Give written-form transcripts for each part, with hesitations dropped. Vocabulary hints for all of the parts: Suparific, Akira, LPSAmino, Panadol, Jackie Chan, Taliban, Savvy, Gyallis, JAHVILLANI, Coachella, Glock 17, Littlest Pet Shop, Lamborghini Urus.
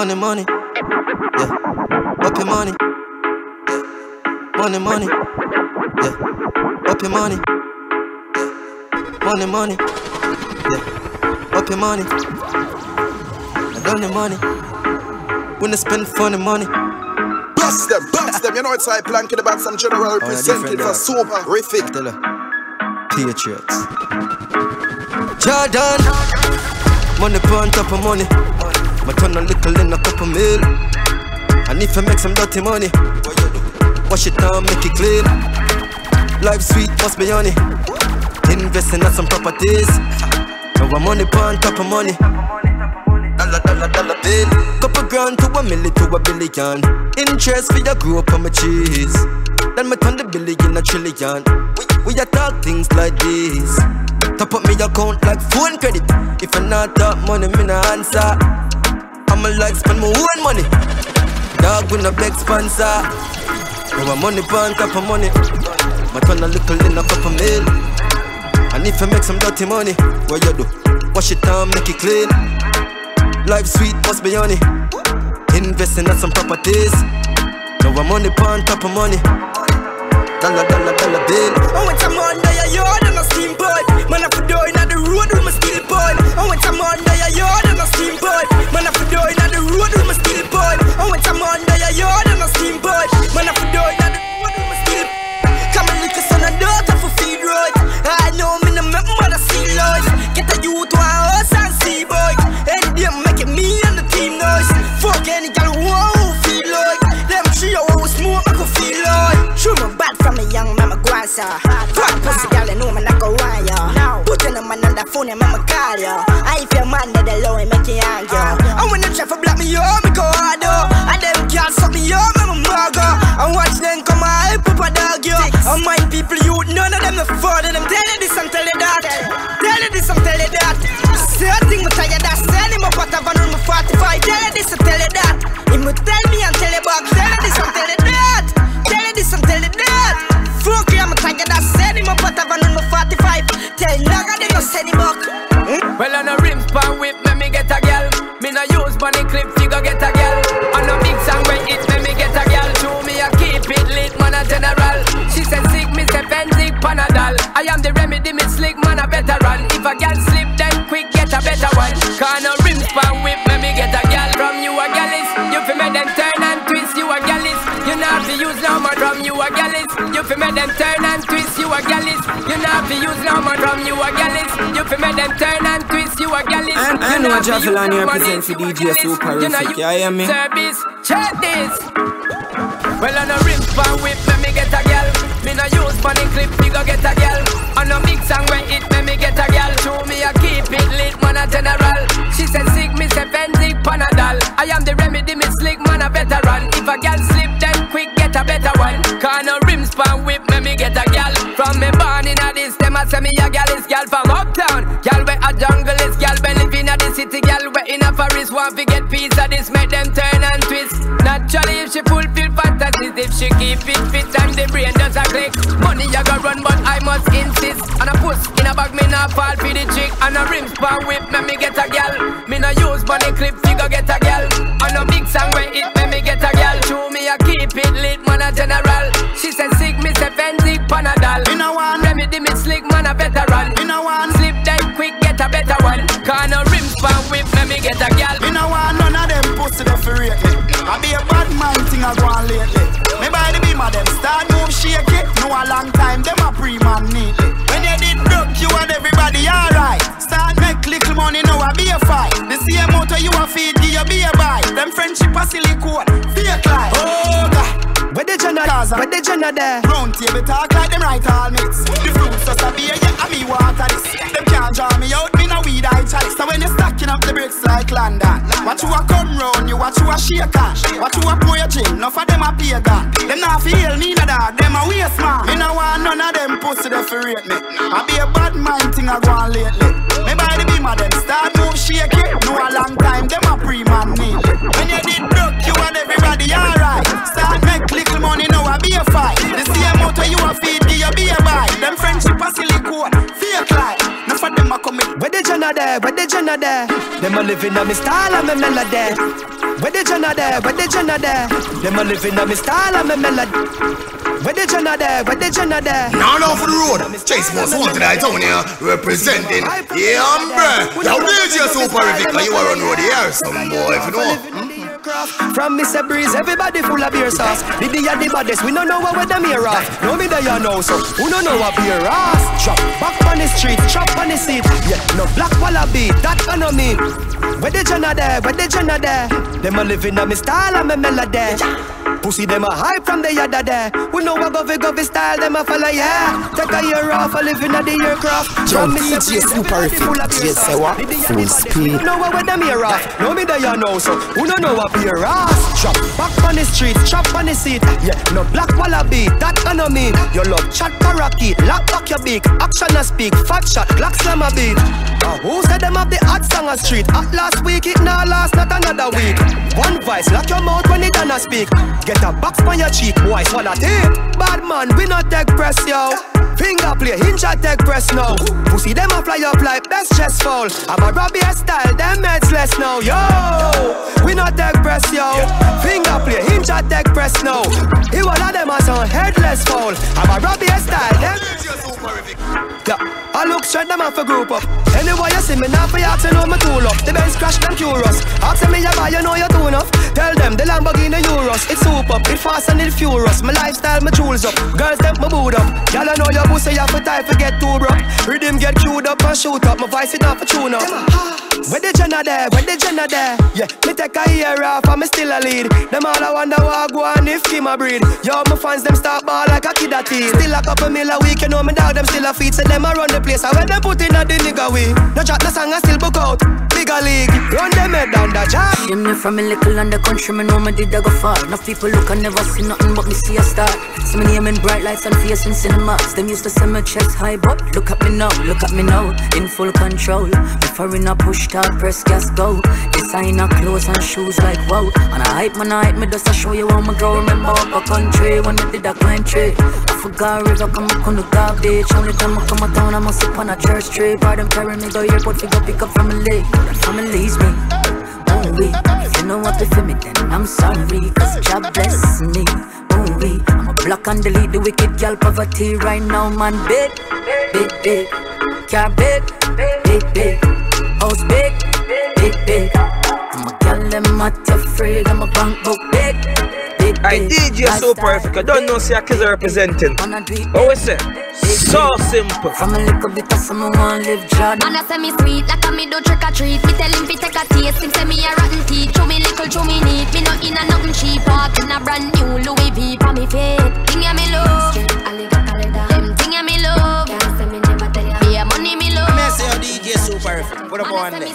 Money, money, yeah. Up your money, yeah. Money, money, yeah. Up your money, yeah. Money, money, yeah. Up your money, I done the money. When I spend funny money. Bounce them, you know it's high plank in the back. Some general represented for Suparific. Patriots. Jordan. Money on top of money. My turn a little in a couple mil. I need to make some dirty money. Wash it down, make it clean. Life sweet, must be honey. Investing in some properties. Now I'm money on top of money. Dollar bill. Couple grand to $1 million to $1 billion. Interest for your grow up on my cheese. Then me turn the billion in a trillion. We a talk things like this. Top up me account like phone credit. If I not talk money, me no answer. I'ma like spend my own money. Dog with no big sponsor. Now I'm money pan top of money. My turn a little in a couple mil. And if I make some dirty money, what you do? Wash it down, make it clean. Life sweet, must be honey. Investing in some properties. Now I'm money pan top of money. Dollar bill. I want a man die a yard and a steamboat. Man up a door in the road with my steel board. I want a man die a yard and a steamboat. Man up a door in the road with my steel board. I want a man die a yard and a steamboat. Man up a door in the road with my steel board. Come and lick a son and daughter for feed road. I know me no make mother see Lord. Get a youth to a horse and see boy. Any day I'm making me and the team noise. Fuck any girl who feel like. Them 3 hours smoke I could feel like. Show me bad from a young mama guasa. Fuck pussy girl and woman I go wire ya. Put in a man on the phone and mama call ya. I if your man that low and make it hang ya. And when them try for block me yo, me go hard yo. And them girls suck me yo, me mago. And watch them come hype up a dog yo. And my people you, none of them the father. Them tell you this and tell you that. Tell you this and tell you that. Say a thing but tell you that. Send him up what I've run with 45. Tell you this and tell you that. If me tell me and tell you back. Tell you this and tell you that. Tell you this and tell you that. Fuck you, I'm a tiger that send him up what I've run with 45. Tell you nigga they no send him up. Well on a rim pan whip me get a girl. Me no use money clip you go get a girl. On a big song where it me get a girl. Show me I keep it lit man a general. She said sick me say Benzik Panadol. I am the remedy me slick man a better run. If a girl slip then quick get a better one. Cause no rim pan whip me get a girl. From you a gallis. You fi make them turn and twist you a gallis. You not fi use no man from you a gallis. You fi make them turn and twist you a gallis. You not fi use no man from you a gallis. You fi make them turn and twist you a gallis. I know a JAHVILLANI represents the DJ Suparific. You hear me? Service, check this. Well on a rim pan whip me get a girl. Me no use funny clip you go get a girl. On a mix and where it me get a girl. Show me a keep it lit man a general. She said sick me say Benzik Panadol. I am the remedy me slick man a better run. If a girl slip then quick get a better one. Cause no rims pan whip me get a girl. From me born in a this them a say me a girl. This girl from uptown. Girl where a jungle is. Girl where live in a the city. Girl where in a forest. Want to get piece of this. Make them turn and twist. Naturally if she fulfill fantasies. If she keep it fit and the brain does a click. Money I go run but I must insist. And a puss in a bag me not fall for the trick. And a rims pan whip me get a girl. Me no use money clip fi go get a girl. And a big song where it me get a girl. Show me a keep it lit man a general. She said sick me say Benzik Panadol. In a one remedy me slick man a better run. In a one slip then quick get a better one. Cause no rims pan whip me get a girl. In a one none of them pussy the free lately. I be a bad man thing I go on lately. Me by the beam of them start move shake it. Know a long time them a pre-man neatly. When you did duck you and everybody alright. Start make little money now I be a fight. The same motor you a feed give you be a buy. Them friendship a silicone fake life. Oh God. Where the gender there? Where the gender there? Round table talk like them right all mix. The fruits just a beer, yeah, and me water this. Them can't draw me out, me no weed I chalice. So when you're stacking up the bricks like London, watch who a come round you, watch who a shake on. Watch who a pour your gin, enough of them a pay gone. Them not feel me no dog, them a waste man. Me no want none of them pussy that fi rate me. I be a bad mind thing I go on lately. Me by the beam of them start move shake it. Know a long time, them a pre-man need. When you did duck, you and everybody alright. Start make little money now I be a fight. The same motor you a feed give you be a buy. Them friendship a silicone, fake life. Not for them a commit. Where the gender there? Where the gender Jenna there? Them a living on me style and me melody. Where the Jenna there? Where the Jenna there? Them a living on me style and me melody. Where the Jenna there? Where the Jenna there? Now off the road, Chase Most Wanted I Town here, representing the Amber. Now there's your Suparific, you are on road here, some boy, if you know. From Mr. Breeze, everybody full of beer sauce. Diddy and the baddest, we don't know what them here off. No me there you know, so who don't know what beer ass? Chop back on the street, chop on the seat. Yeah, no black wallaby, that for no mean. Where the Jenna there? Where the Jenna there? Them a living on me style and me melody. Pussy them a hype from the yada there. We know a govy style, them a follow yeah. Take a year off a living at the aircraft. John TeeJay Suparific, full speed. We know what them here off. No me there you know, so who don't know what beer ass? Chop back on the street, chop on the seat. Yeah, no black wallaby, that I no mean. You love chat parakeet, lock back your beak. Action and speak, fat shot, black slam a beat. Who said them have the hot song on street? At last week, it now last not another week. One vice, lock your mouth when it done a speak. Get a box on your cheek, boy, swallow tape. Bad man, we not take press, yo. Finger play, hinge a take press now. Pussy them a fly up like best chest fall. I'm a Robbie style, them heads less now, yo. We not take press, yo. Finger play, hinge a take press now. He one of them has on headless fall. I'm a Robbie style, them. Yeah, I look straight them off a group up. Anyway, you see me now for you ask, you know me tool up. The Benz crash, them curious. Ask me you buy, you know you do enough. Tell them the Lamborghini Urus, it's soup up, it fast and it furious. My lifestyle, my jewels up, girls them my boot up. Y'all know your pussy, you for time to get too broke. Rhythm get queued up and shoot up, my voice it off a tune up. Where the Jenna there? Where the Jenna there? Yeah, me take a year off and me still a lead. Them all I wonder what I go on if him a breed. Yo, my fans them start ball like a kid at it. Still a couple mil a week, you know me dog them still a feed. So them a run the place, I when them put in a the nigga way. No chat, no song, I still book out. Bigger league, run them head down the jack. See me from a little and the country, me know me did I go far. Enough people look and never see nothing but me see a star. See me name in bright lights and face in cinemas. Them used to see my chest high, but look at me now, in full control. Before in a push start, press gas go. Designer clothes and shoes like wow. And I hype me just to show you how me go. Remember up a country when I did a climb tree. I forgot river come up on the garbage. Only time I come a town I must sip on a church tree. By them carrying me go airport, we go pick up family. That family leaves me only. If you know what to feel me then I'm sorry, cause God bless me only. I'm a block and delete the wicked girl poverty right now man. Big, big, big, car big, big, big, house big, big, big. I'm a girl them not afraid, I'm a bank book big. I TeeJay Suparific. I don't know see a kids are representing. But we say, so simple. From a little bit of someone want live Jordan. And I say me sweet like a me do trick or treat. Me tell him fi take a taste. Him say me a rotten teeth. Show me little, show me neat. Me not in a nothing cheap. Walk in a brand new Louis V for me fit. Thing ya me love. Them thing ya me love. Me a money me love. Me say TeeJay Suparific. What about one day?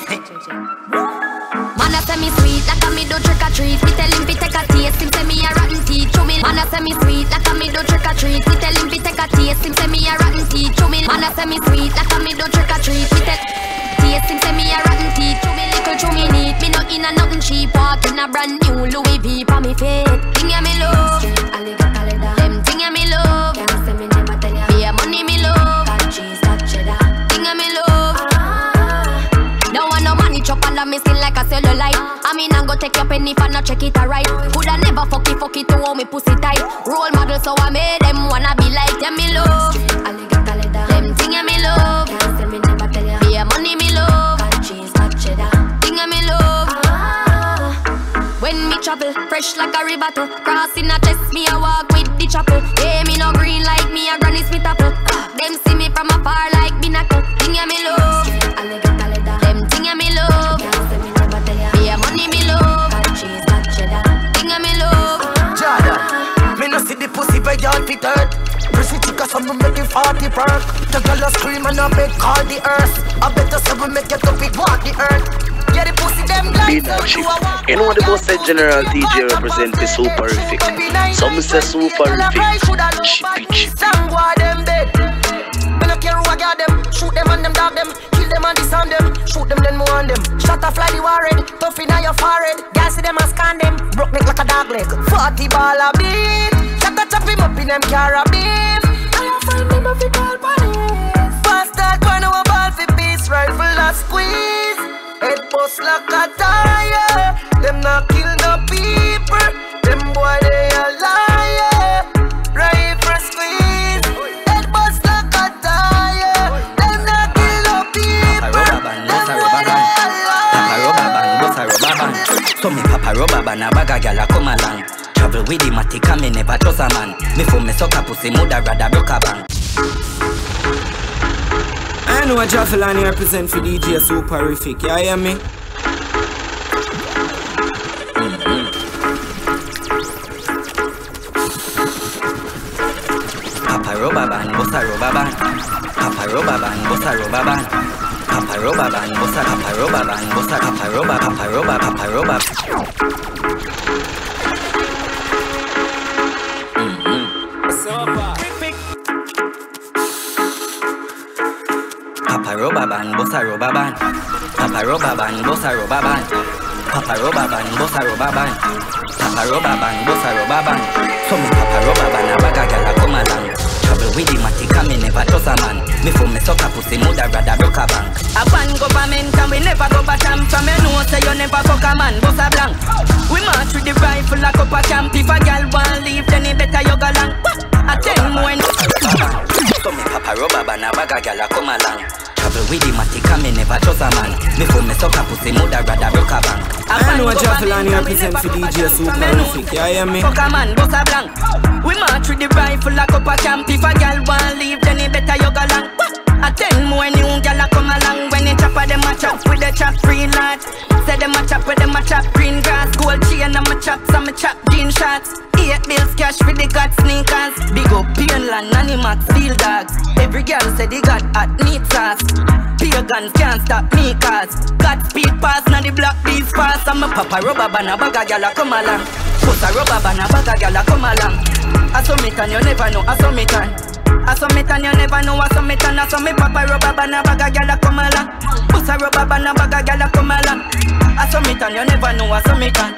Man a say me sweet like a me do trick or treat. Me tell him fi take a taste. Him say me a rotten teeth. Show me. Man a say me sweet like a me do trick or treat. Me tell him fi take a taste. Him say me a rotten teeth. Show me. Man a say me sweet like a me do trick or treat. Me tell taste. Him say me a rotten teeth. Show me little, show me neat. Me not in a nothing cheap. Walk in a brand new Louis V for me fit. Thing ya me love. Them thing ya me love. Be a money me love. Thing ya me love. No one no money chop under me skin like a cellulite. I mean I go take your penny for not check it alright. Coulda never fuck it to hold me pussy tight. Role model so I made them wanna be like them me love. Them thing ya me love. Be a money me love. Thing ya me love. When me travel, fresh like a river too. Crossing a chest, me a walk with the chapel. Yeah, me no green like me a granny smith apple. Them see me from afar like binacle. Thing ya me love. Beyond the dirt, pretty chicas from me make it 40 perk. The girl a scream and I make all the earth. I better say we make it to big walk the earth. Yeah, the pussy them like so do. You know what the boss said? General TeeJay represent the Suparific. Some say Suparific. Chippy chippy. Sangwa them bed. Me no care who I got them. Shoot them and them dog them. Kill them and disarm them. Shoot them then move on them. Shot a fly the warhead. Tough inna your forehead. Girl see them and scan them. Broke neck like a dog leg. 40 ball a beat. Chop him up in them carabines. I find him if he call police. Fast talk when our ball for peace. Rifle a squeeze. Head bust like a tire. Them not kill no people. Them boy they a liar. Rifle squeeze. Head bust like a tire. Them not kill no people. Them boy they a liar. So me papa rubber band a bag a gyal a come along. Travel with the matic and me never trust a man. Me for me suck a pussy mother rather broke a bank. I know a JAHVILLANI represent for DJ Suparific, you hear me? Papa rubber band, boss a rubber band. Papa rubber band, boss a rubber band. Papa rubber band, boss a papa rubber band. Boss a papa rubber, papa rubber. Papa rubber band, boss a rubber band. Papa rubber band, boss a rubber band. Papa rubber band, boss a rubber band. Papa rubber band, boss a rubber band. So me papa rubber band a bag a gyal a come along. Travel with the matic and me never trust a man. Me for me suck a pussy mother rather broke a bank. A ban government and we never go back camp. From your nose say you never fuck a man, boss a blank. We march with the rifle like up a camp. If a gyal want leave, then he better you go long. I tell him when. So me papa rubber band a bag a gyal a come along. With the matic and me never trust a man. Me for me suck a pussy mother rather broke a bank. I know a JAHVILLANI represent for DJ Suparific, you hear me? Fuck a man, boss a blank. We march with the rifle like up a camp. If a gal want leave, then he better you go long. I tell him when you gal a come along. When he chop a them a chop with the chop green lot. Say them a chop with them a chop green grass. Gold chain and my chop, some chop jean shots. 8 bills cash for the god sneakers. Big up Pineland, Animax, Steel Dogs. Every girl said they got at meat sauce. Pagans can't stop me cause God speed pass, now the block beats fast. I'm a papa rubber band a bag a gyal a come along. Put a rubber band a bag a gyal a come along. I saw me tan, you never know, I saw me tan. I saw me tan, you never know, I saw me tan. I saw me papa rubber band a bag a gyal a come along. Put a rubber band a bag a gyal a come along. I saw me tan, you never know, I saw me tan.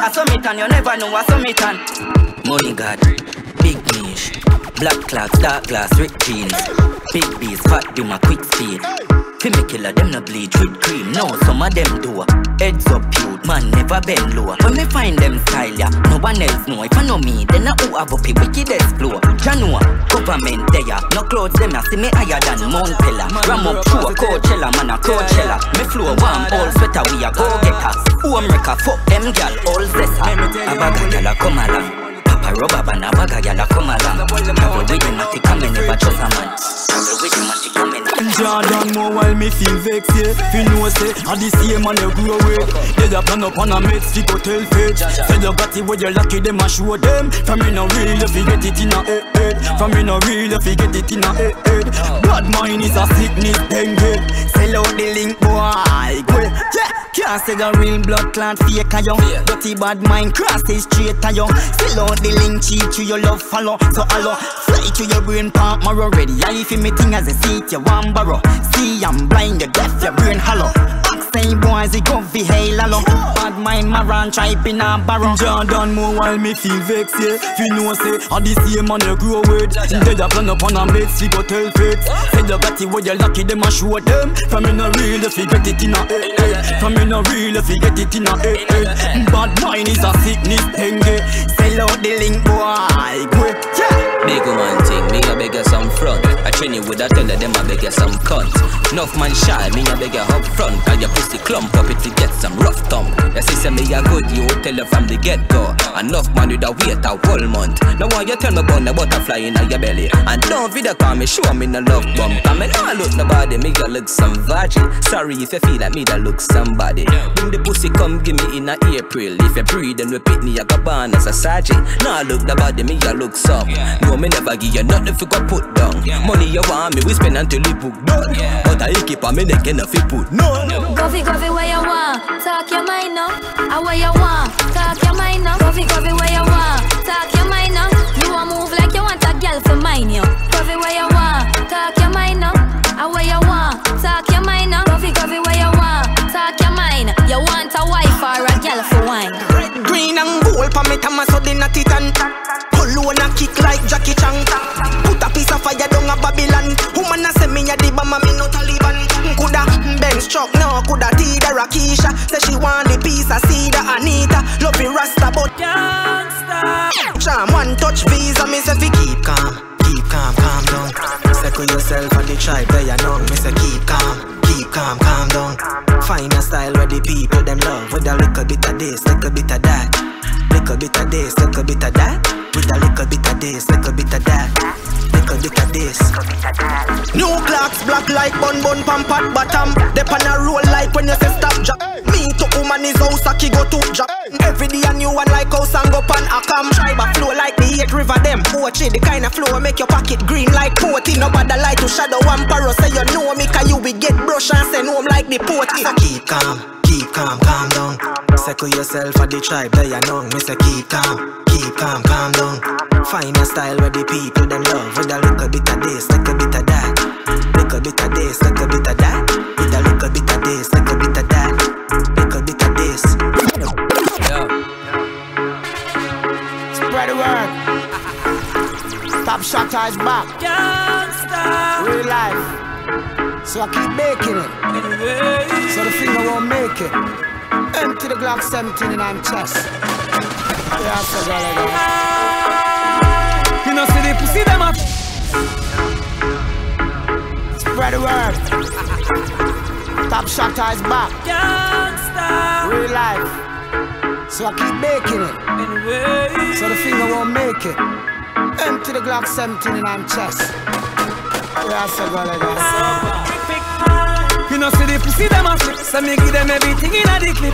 I saw me tan, you never know, I saw me tan. Money God, big niche. Black clocks, dark glass, ripped jeans. Big bees, fat do my quick speed. Femme killer, them no bleed with cream. No, some of them do. Heads up, you man, never bend lower. When me find them style, yeah, no one else know. If I know me, then I who have up a wicked explore. Janua, government there, no clothes them, I see me higher than Mount Pella. Ram up through a Coachella, man a Coachella. Me flow warm, all sweater, we a go getter. Who America, fuck them gal, all zessa. A bag a gyal a come along. A rubber band a bag a gyal a come along. Travel with the matic and me never trust a man. Travel with the matic and me never trust a man. Jordan more while me feel vexed, yeah. Feel no say, I the same man you grow with. They a plan up on a mate, stick or tell fate. Say you got it where you lucky, them a show them. From me no real, if you get it in a head. From me no real, if you get it in a head. Bad mind is a sickness, dengue. Sell out the link, boy, go. Can't say the real blood clot fake a young. Dirty bad mind, cross the straight a young. Sell out the link cheat to your love follow. So allo, fly to your brain pump marrow. Ready I feel me thing as a seat you want borrow. See I'm blind, you deaf, your brain hollow. Same boys, it go be hail along. Bad mind, my run, tripe in a barrow. Jordan more while me feel vexed, yeah. Feel no say, I the same man you grow with. They a plan upon a mate, we go tell fate. Say you got it where you lucky, them a show them. From me no real, if you get it in a head. From me no real, if you get it in a head. Bad mind is a sickness, dengue. Sell out the link, boy, go. Big one thing, me a beggar some front. I train you with a teller, them a beggar some cunt. Enough man shy, me a beggar up front. Cause your pussy clump up if you get some rough thumb. Your sister me a good, you tell her from the get-go. Enough man with a wait a whole month. Now why you tell me about the butterfly in your belly? And don't video call me, show me no love bump. Cause me no look nobody, me a look some virgin. Sorry if you feel like me that look somebody. Bring the pussy come give me in a April. If you breathe and repeat me, I go born as a sergeant. Now look nobody, me a look some. No, me never give you nothing if you go put down. Money you want me, we spend until you book done. But I keep on me neck enough you put no. Go fi where you want, talk your mind up. I where you want, talk your mind up. Go fi where you want, talk your mind up. You want move like you want a girl for mine you. Go fi where you want, talk your mind up. I where you want, talk your mind up. Go fi where you want, talk your mind. You want a wife or a girl for wine. Green and gold for me, Thomas Odin a titan. Alone a kick like Jackie Chan. Put a piece of fire down a Babylon. Woman a say me a di bama, me no Taliban. Coulda bend just chuck now, coulda Tida Rakisha. Say she want the piece of cedar Anita. Love the Rasta but gangsta. Charm one touch visa, me say fi keep calm, calm down. Secure yourself and the tribe there you know. Me say keep calm, calm down. Find a style where the people them love. With a little bit of this, little bit of that. Little bit of this, little bit of that. With a little bit of this, little bit of that. Look at this. New clocks, black like bun bun pampat bottom. They pan a roll like when you say stop jack. Me to woman is house, aki go to jack. Every day a new one like house and go pan a cam. Tribe a flow like the 8 river them. Poetry, the kind of flow make your pocket green like potty. No bother light to shadow one paro. Say you know me cause you will get brush and send home like the potty. Keep calm, calm down. Circle yourself at the tribe, there you know. Me say keep calm, calm down. Find a style where the people them love. With a little bit of this, little bit of that. Little bit of this, little bit of that. With a little bit of this, little bit of that. Little bit of this. Yeah. Spread the word. Top Shotter is back. Gangsta. Real life. So I keep making it. So the finger won't make it. Empty the Glock 17 in my chest. Yeah, so go. You know, see the pussy them up. Spread the word. Top Shotter is back. Gangsta. Real life. So I keep making it. So the finger won't make it. Empty the Glock 17 in my chest. Yeah, so go like that. You know, see the pussy them up. So me give them everything in a the clip.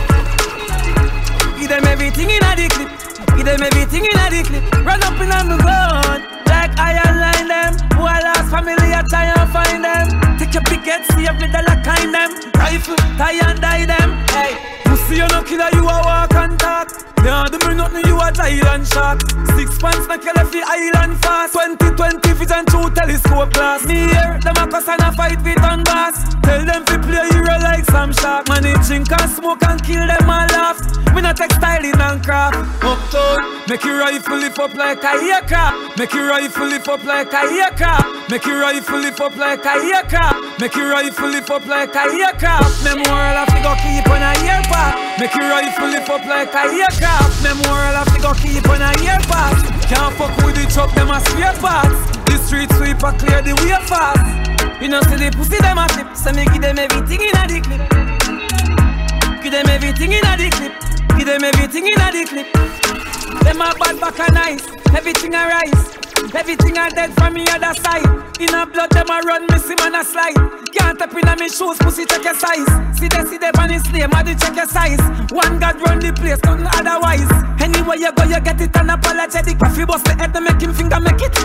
Give them everything in a the clip. Give them everything in a the clip. Run up in on the ground like I align them. Who I lost family I try and find them. Take your picket, see if me dollar kind them. Rifle, tie and die them. Hey, pussy you no killer, you a walk and talk. Yeah, do me nothing, you a island shark. 6 months na kill every island fast. 20/20 vision through telescope glass. Me here, them a cuss and a fight with on bass. Tell them to play hero like Sam Shark. Man, they drink and smoke and kill them all off. We not textile in and craft. Uptown, make your rifle lift up like a aircraft. Make your rifle lift up like a aircraft. Make your rifle lift up like a aircraft. Make your rifle lift up like a aircraft. Memorial have to go keep on a year pass. Make your rifle lift up like a aircraft. Memorial have to go keep on a year pass. Can't fuck with the truck, them a spare parts. The street sweeper clear the way fast. You know see the pussy them a flip. So me give them everything in a the clip. Give them everything in a the clip. Give them everything in a the clip. Them a bad back and nice. Everything a rise. Everything a dead from the other side. In a blood them a run, me see man a slide. Can't tap in a me shoes, pussy check your size. See they on his name, I do check your size. One God run the place, nothing otherwise. Anywhere you go you get it unapologetic. If you bust the head and make him finger make it.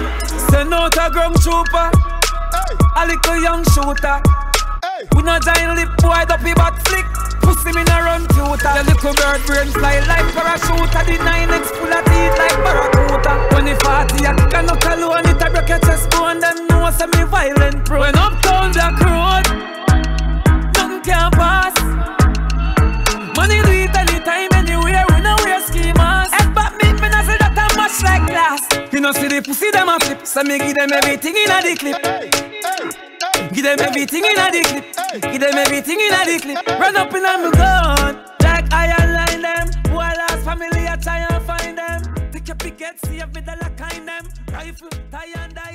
Send out a ground trooper. A little young shooter. Hey. We no giant lip wide up, he back flick. Pussy me no run cuter. The little bird brain fly like parachute. The 9X full of teeth like barracuda. 20/40 I kick a knuckle on it. I break your chest bone. Them know say me violent bro. When uptown Black Road, nothing can pass. Money do it anytime, anywhere. We no wear schemas. Head back meet me no say that I mash like glass. You no see the pussy them a flip. So me give them everything in a the clip. Give them everything in a the clip. Give them everything in a the clip. Run up in a me gun like I align them. Who I lost family I try and find them. Take your picket, see if me dollar kind them. Rifle, tie and die.